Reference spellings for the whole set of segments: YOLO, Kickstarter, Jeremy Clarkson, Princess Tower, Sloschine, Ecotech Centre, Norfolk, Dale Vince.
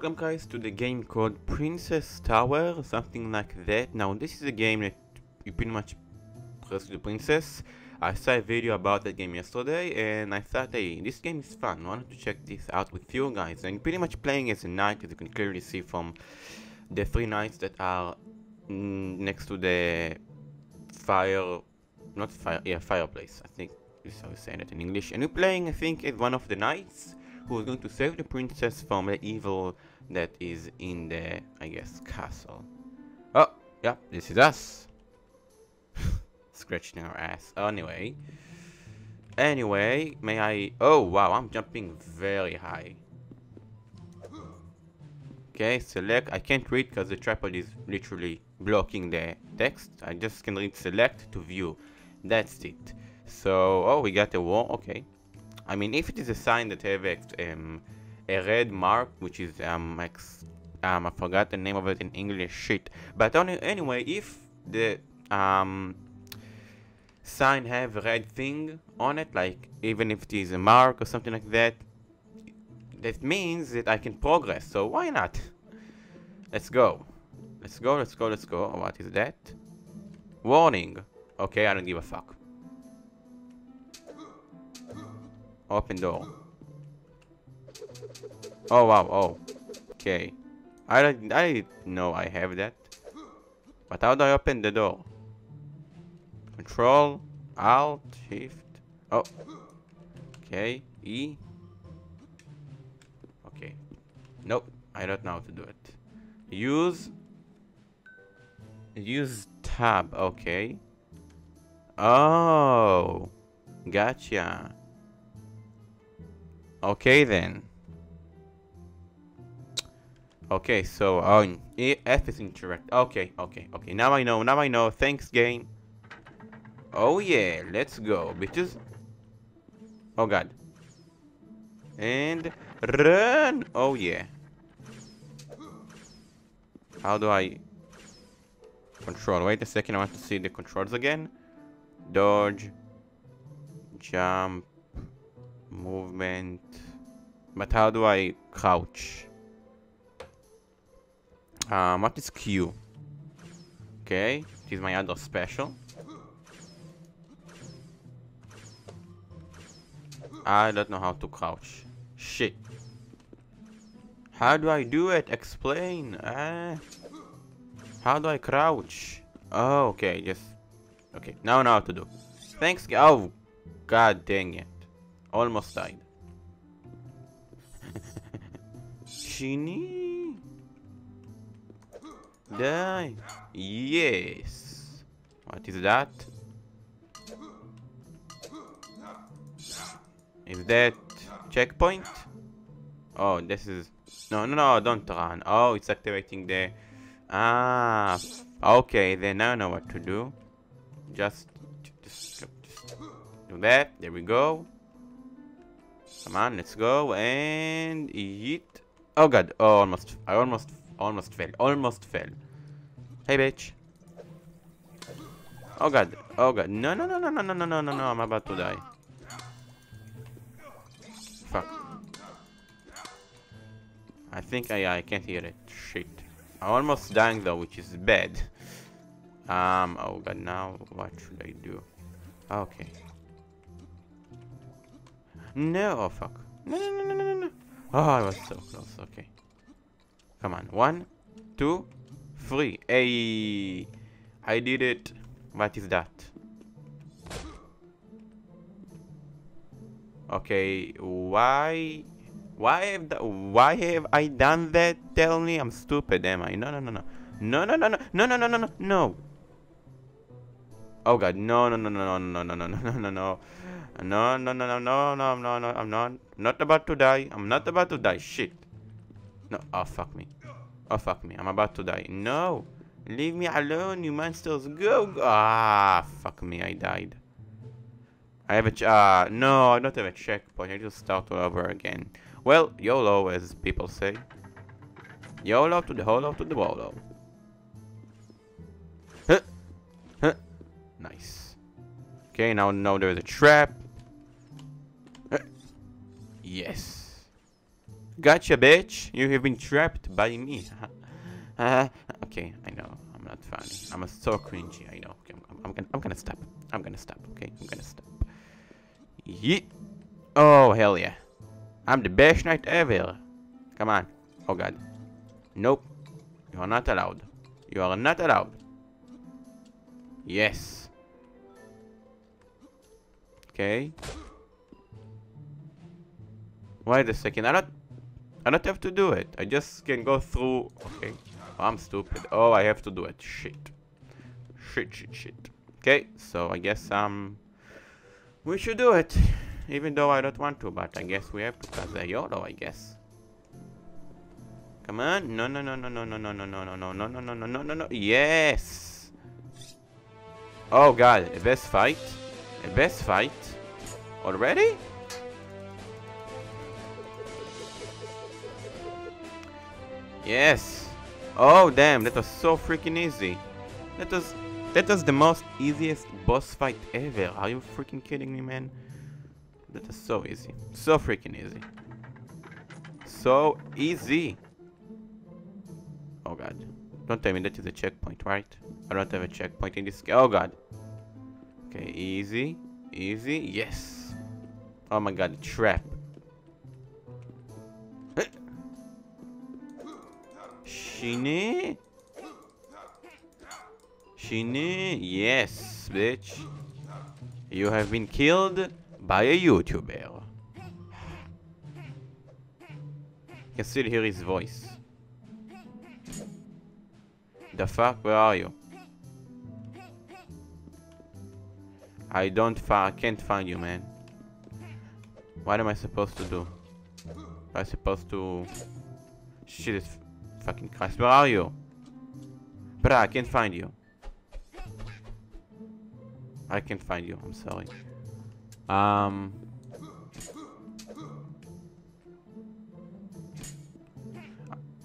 Welcome guys to the game called Princess Tower, something like that. Now this is a game that you pretty much rescue the princess. I saw a video about that game yesterday and I thought, hey, this game is fun, I wanted to check this out with you guys. And pretty much playing as a knight, as you can clearly see from the three knights that are next to the fireplace, I think is how you say that in English. And you're playing, I think, as one of the knights who is going to save the princess from the evil that is in the, I guess, castle. Oh, yeah, this is us. Scratching our ass. Anyway, may I... Oh, wow, I'm jumping very high. Okay, select. I can't read because the tripod is literally blocking the text. I just can read select to view. That's it. So, oh, we got a wall. Okay. I mean, if it is a sign that have a red mark, which is I forgot the name of it in English, shit. But anyway, if the sign have a red thing on it, like even if it is a mark or something like that, that means that I can progress. So why not? Let's go. Let's go. What is that? Warning. Okay, I don't give a fuck. Open door. Oh wow, oh. Okay. I didn't know I have that. But how do I open the door? Control, Alt, Shift. Oh. Okay, E. Okay. Nope, I don't know how to do it. Use tab, okay. Oh. Gotcha. Okay then. Okay, so F is incorrect. Okay. Now I know. Thanks, game. Oh yeah, let's go, bitches. Oh god. And run. Oh yeah. How do I control? Wait a second. I want to see the controls again. Dodge. Jump. Movement, but how do I crouch? What is Q? Okay, it is my other special. I don't know how to crouch. Shit. How do I do it? Explain. How do I crouch? Oh, okay, yes. Okay, now I know how to do. Thanks. Oh, god dang it. Almost died. Shini. Die. Yes. What is that? Is that checkpoint? Oh, this is... No, don't run. Oh, it's activating the... Ah. Okay, then I know what to do. Just do that. There we go. Come on, let's go and eat. Oh god, oh almost, I almost fell, Hey bitch. Oh god, no, I'm about to die. Fuck. I think I can't hear it, shit. I'm almost dying though, which is bad. Oh god, now what should I do? Okay. No, oh fuck. No. Oh, I was so close. Okay. Come on. 1, 2, 3. Hey, I did it. What is that? Okay, why have I done that? Tell me I'm stupid, am I? No. Oh god, no. No, I'm not about to die. Shit. No, oh fuck me. I'm about to die. No. Leave me alone, you monsters. Go. Ah, fuck me. I died. I have a no, I don't have a checkpoint. I just start all over again. Well, YOLO, as people say. YOLO to the holo to the bolo. Huh. Nice. Okay, now there's a trap. Yes. Gotcha, bitch. You have been trapped by me. Okay, I know. I'm not funny. I'm so cringy. I know. Okay, I'm gonna stop. I'm gonna stop. Okay, I'm gonna stop. Yeah. Oh, hell yeah. I'm the best knight ever. Come on. Oh, God. Nope. You are not allowed. You are not allowed. Yes. Okay. Wait a second. I don't have to do it. I just can go through. Okay. Oh, I'm stupid. Oh, I have to do it. Shit. Shit, shit, shit. Okay. So I guess we should do it. Even though I don't want to, but I guess we have to cause a YOLO, I guess. Come on. No, no, no, no, no, no, no, no, no, no, no, no, no, no, no, no, no, no. Yes. Oh, God. A best fight. A best fight. Already? Yes. Oh, damn. That was so freaking easy. That was the most easiest boss fight ever. Are you freaking kidding me, man? That is so easy. So freaking easy. So easy. Oh, God. Don't tell me that is a checkpoint, right? I don't have a checkpoint in this game. Oh, God. Okay, easy. Easy. Yes. Oh, my God. Trap. Shini? Shini? Yes, bitch. You have been killed by a YouTuber. You can still hear his voice. The fuck? Where are you? I don't can't find you, man. What am I supposed to do? Am I supposed to... Shit, it's fucking Christ. Where are you? Bruh, I can't find you. I can't find you. I'm sorry.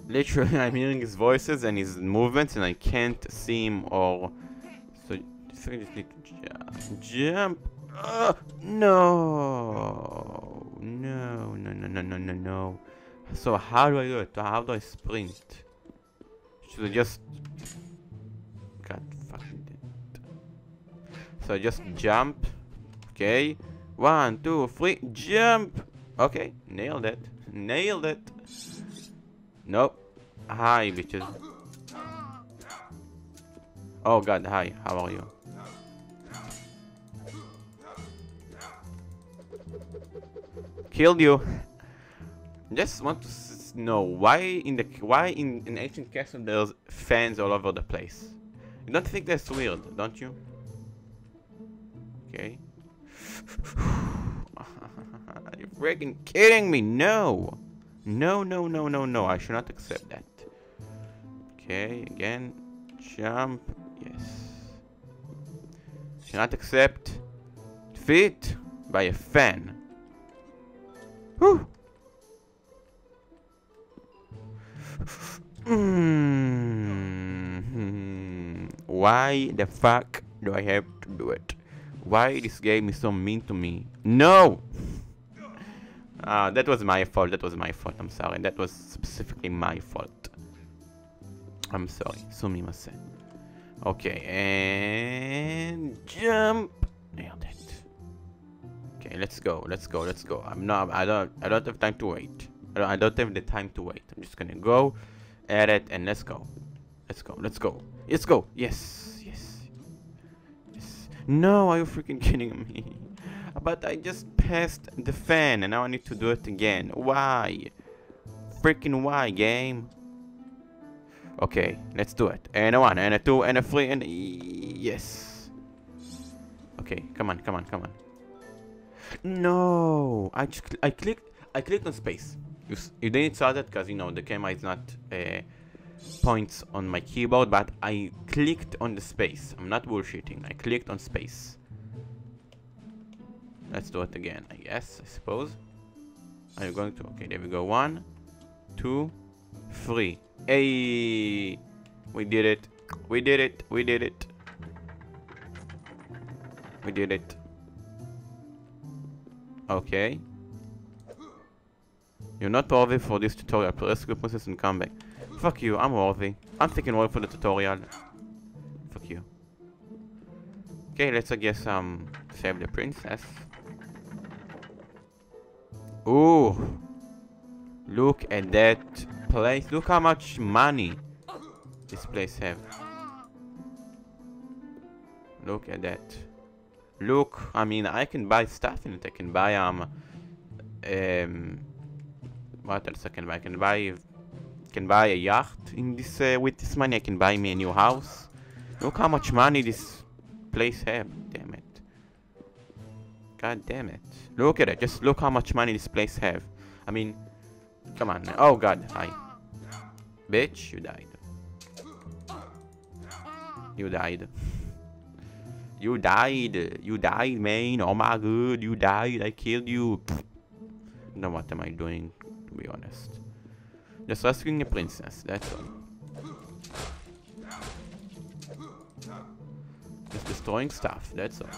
Literally, I'm hearing his voices and his movements, and I can't see him. Or so, I just need to jump. No, no, no, no, no, no, no, no. So how do I do it? How do I sprint? Should I just? God fucking damn it. So I just jump. Okay. 1, 2, 3, jump! Okay, nailed it. Nailed it. Nope. Hi, bitches. Oh, God, hi. How are you? Killed you. Just want to know why in an ancient castle there's fans all over the place. You don't think that's weird, don't you? Okay. Are you freaking kidding me? No! No, no, no, no, no. I should not accept that. Okay, again. Jump. Yes. Should not accept defeat by a fan. Whew. Mm-hmm. Why the fuck do I have to do it? Why this game is so mean to me? No! That was my fault. That was my fault. I'm sorry. That was specifically my fault. I'm sorry. Sumimasen. Okay, and jump. Nailed it. Okay, let's go. Let's go. Let's go. I don't have time to wait. I don't have the time to wait. I'm just gonna go at it and let's go. Let's go. Let's go. Let's go. Yes. No, are you freaking kidding me? But I just passed the fan and now I need to do it again. Why? Freaking why, game? Okay, let's do it. And 1, and 2, and 3, and... Yes. Okay, come on, come on, come on. No! I clicked on space. You didn't saw that because, you know, the camera is not... points on my keyboard, but I clicked on the space. I'm not bullshitting. I clicked on space. Let's do it again, I guess, I suppose. Are you going to? Okay, there we go. 1, 2, 3. Hey, we did it. We did it. We did it. We did it. Okay. You're not worthy for this tutorial. Rescue princess and come back. Fuck you, I'm worthy. I'm taking work for the tutorial. Fuck you. Okay, let's I guess save the princess. Ooh. Look at that place. Look how much money this place have. Look at that. Look, I mean, I can buy stuff in it. I can buy what else I can buy? I can buy a yacht in this with this money. I can buy me a new house. Look how much money this place have. Damn it. God damn it. Look at it. Just look how much money this place have. I mean, come on. Oh god. Hi. Bitch, you died. You died. You died. You died, man. Oh my god, you died. I killed you. Now what am I doing, to be honest? Just rescuing a princess, that's all. Just destroying stuff, that's all.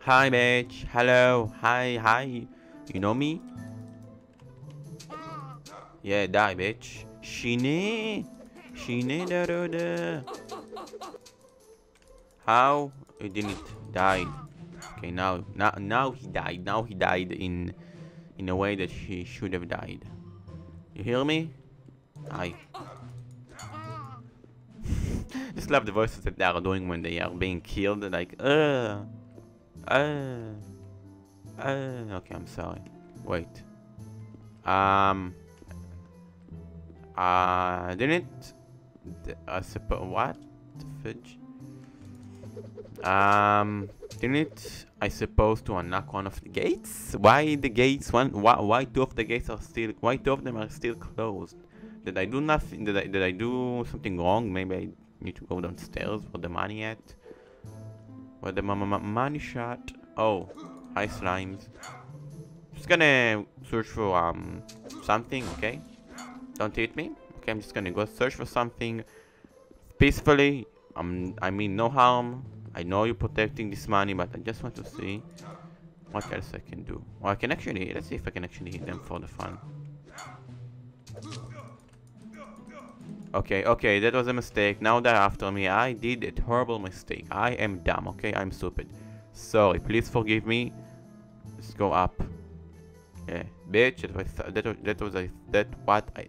Hi, bitch. Hello. Hi, hi. You know me? Yeah, die, bitch. Shine. Shine da da da. How? He didn't die. Okay, now he died. Now he died in a way that he should have died. You hear me? Hi. Just love the voices that they are doing when they are being killed. Like, okay, I'm sorry. Wait. Didn't I suppose what the fudge? Didn't I suppose to unlock one of the gates? Why the gates? Why two of the gates are still? Why two of them are still closed? Did I do nothing? Did I do something wrong? Maybe I need to go downstairs for the money at. Where the money shot? Oh, hi slimes. Just gonna search for something. Okay, don't hit me. Okay, I'm just gonna go search for something peacefully. I mean, no harm. I know you're protecting this money, but I just want to see what else I can do. Or I can actually, let's see if I can actually hit them for the fun. Okay, okay, that was a mistake. Now they're after me. I did a horrible mistake. I am dumb, okay? I'm stupid. Sorry, please forgive me. Let's go up. Yeah, bitch,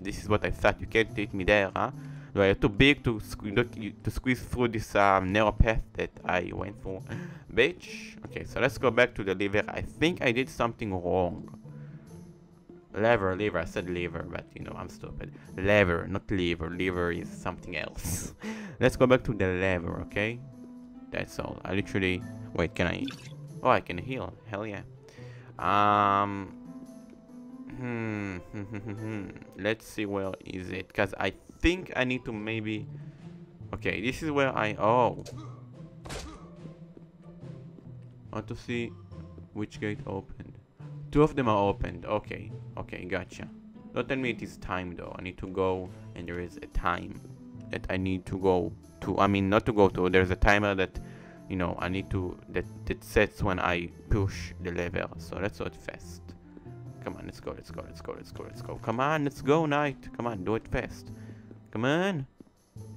this is what I thought. You can't hit me there, huh? You're too big to squeeze through this narrow path that I went through. Bitch. Okay, so let's go back to the lever. I think I did something wrong. Lever. I said lever, but you know, I'm stupid. Lever, not lever. Lever is something else. Let's go back to the lever, okay? That's all. I literally... Wait, can I... Oh, I can heal. Hell yeah. Let's see, where is it? Because I think I need to maybe... Okay, this is where I... Oh. I want to see which gate opened. Two of them are opened. Okay. Okay, gotcha. Don't tell me it is time, though. I need to go, and there is a time that I need to go to. I mean, not to go to. There's a timer that, you know, I need to... That sets when I push the lever. So let's do it fast. Come on, let's go. Come on, let's go, Knight. Come on, do it fast. Come on.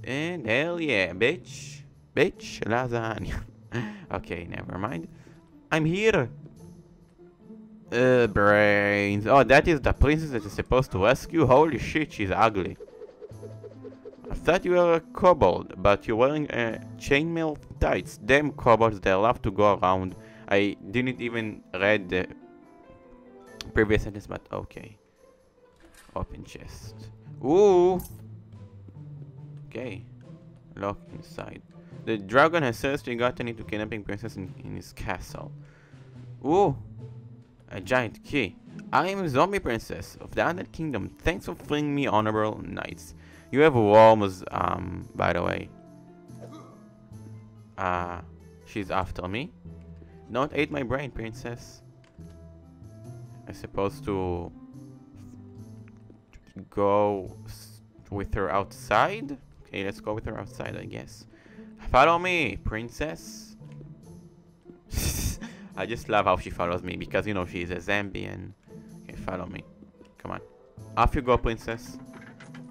And hell yeah, bitch. Bitch, lasagna. Okay, never mind. I'm here. Brains. Oh, that is the princess that is supposed to rescue. Holy shit, she's ugly. I thought you were a kobold, but you're wearing chainmail tights. Damn kobolds, they love to go around. I didn't even read the previous sentence, but okay. Open chest. Ooh. Okay. Lock inside. The dragon has seriously gotten into kidnapping princess in his castle. Ooh. A giant key. I am zombie princess of the Undead Kingdom. Thanks for freeing me, honorable knights. You have worms, by the way. She's after me. Don't eat my brain, princess. I supposed to go with her outside. Okay, let's go with her outside, I guess. Follow me, princess. I just love how she follows me because, you know, she's a zombie. Okay, follow me. Come on. Off you go, princess.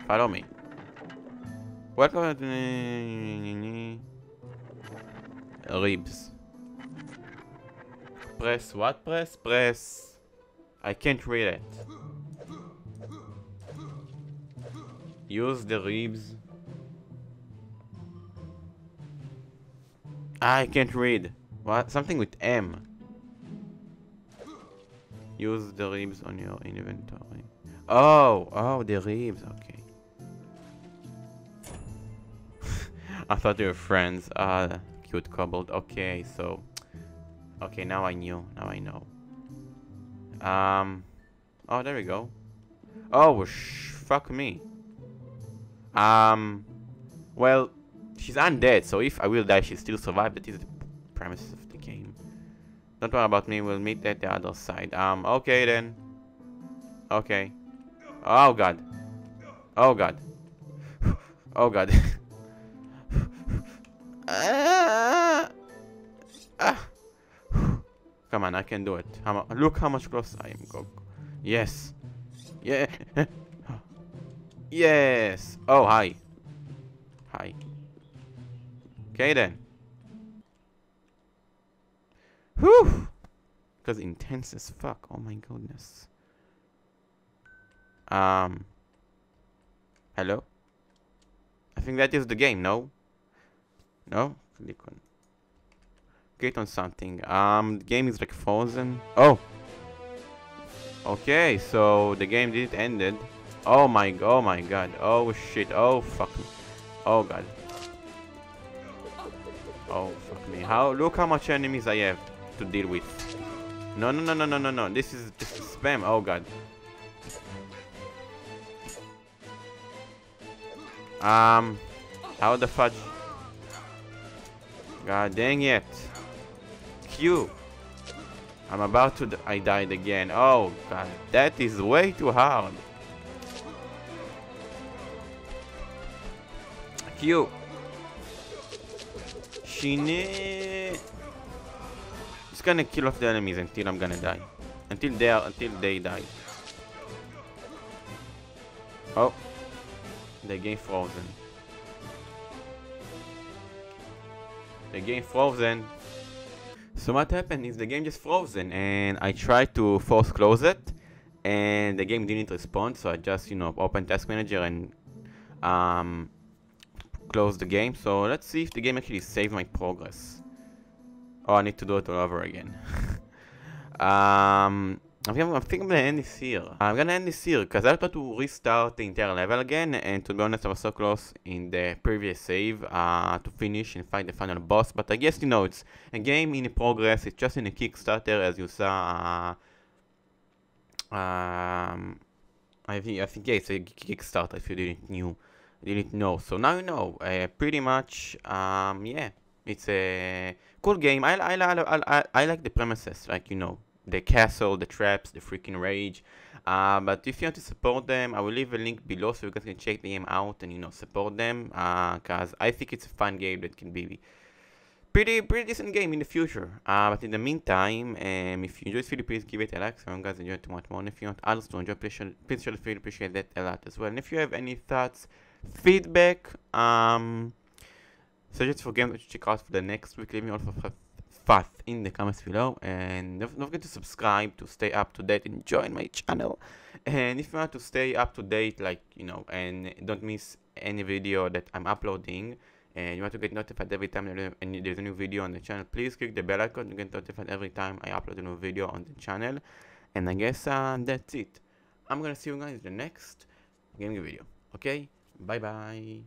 Follow me. Welcome to... Ribs. Press what? Press. I can't read it. Use the ribs. I can't read. What? Something with M. Use the ribs on your inventory. Oh, the ribs. Okay. I thought they were friends. Cute cobbled. Okay, so. Okay, now I knew. Now I know. Oh, there we go. Oh, fuck me. Well, she's undead, so if I will die, she'll still survive. That is the premise of the game. Don't worry about me, we'll meet at the other side. Okay then. Okay. Oh god. Oh god. Oh god. Come on, I can do it. Look how much close I am. Go. Yes. Yeah. Yes. Oh, hi. Hi. Okay then. Whew. Because intense as fuck. Oh my goodness. Hello? I think that is the game, no? No? Click on. Click on something. The game is like frozen. Oh! Okay, so the game didn't ended. Oh my god. Oh shit. Oh fuck. Oh god. Oh fuck me. Look how much enemies I have to deal with. No. This is just spam. Oh god. How the fudge? God dang it. Q. I'm about to I died again. Oh god. That is way too hard. Q. It's gonna kill off the enemies until I'm gonna die. Until they die. Oh. The game frozen. The game frozen. So what happened is the game just frozen and I tried to force close it and the game didn't respond, so I just, you know, opened Task Manager and close the game. So let's see if the game actually saved my progress. Oh, I need to do it all over again. I think I'm gonna end this here. I'm gonna end this here because I thought to restart the entire level again, and to be honest I was so close in the previous save to finish and fight the final boss, but I guess, you know, it's a game in progress. It's just in a Kickstarter, as you saw. I think yeah, it's a Kickstarter if you didn't know. So now you know. Pretty much, yeah, it's a cool game. I like the premises, like, you know, the castle, the traps, the freaking rage. But if you want to support them, I will leave a link below so you guys can check the game out and, you know, support them. Cause I think it's a fun game that can be pretty decent game in the future. But in the meantime, if you enjoyed this video, please give it a like. So you guys enjoy it much more. And if you want others to enjoy, please share the video. Appreciate that a lot as well. And if you have any thoughts, feedback, suggestions for games to check out for the next week, leave me all for fast in the comments below, and don't forget to subscribe to stay up to date and join my channel. And if you want to stay up to date, like, you know, and don't miss any video that I'm uploading, and you want to get notified every time there's a new video on the channel, please click the bell icon to get notified every time I upload a new video on the channel. And I guess that's it. I'm gonna see you guys in the next gaming video. Okay, bye bye.